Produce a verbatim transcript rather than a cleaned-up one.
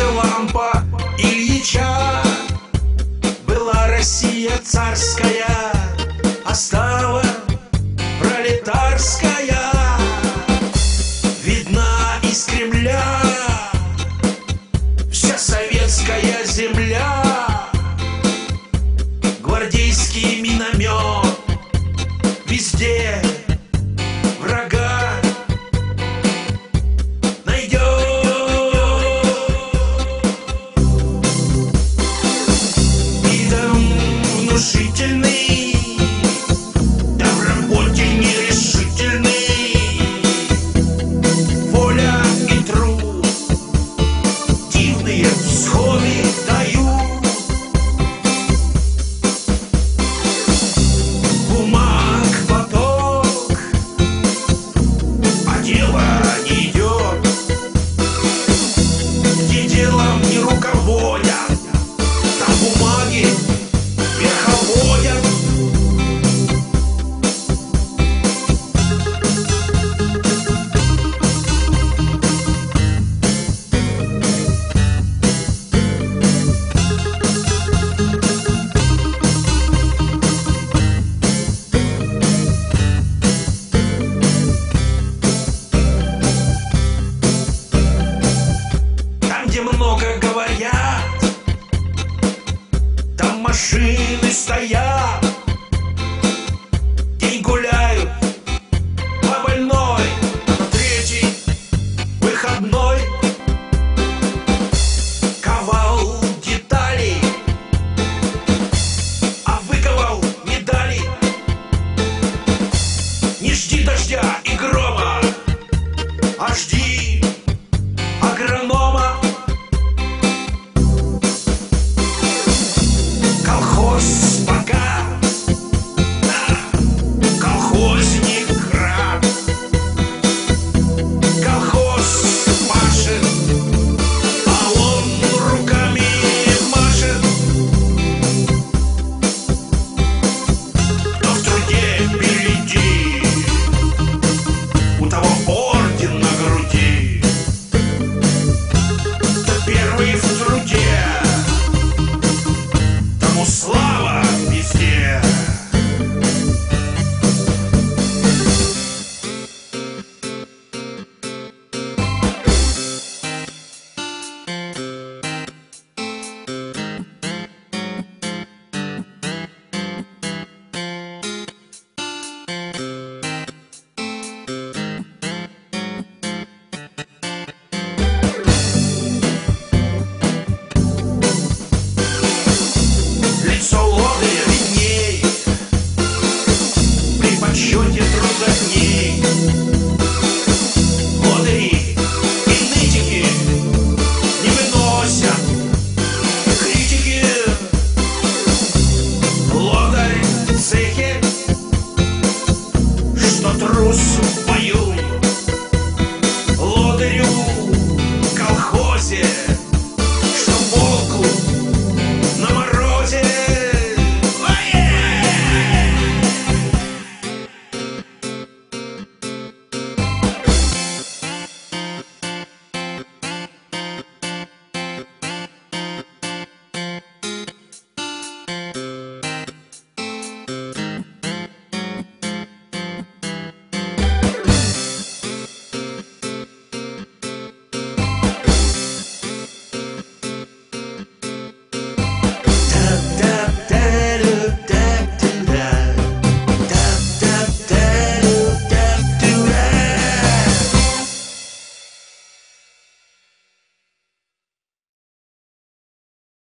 же лампа Ильича. Была Россия царская, а стала пролетарская. Видна из Кремля вся советская земля. Гвардейский миномет везде врага найдет. Видом внушительный, да в работе нерешительный. Воля и труд дивные всходы дают. Машины стоят, день гуляют.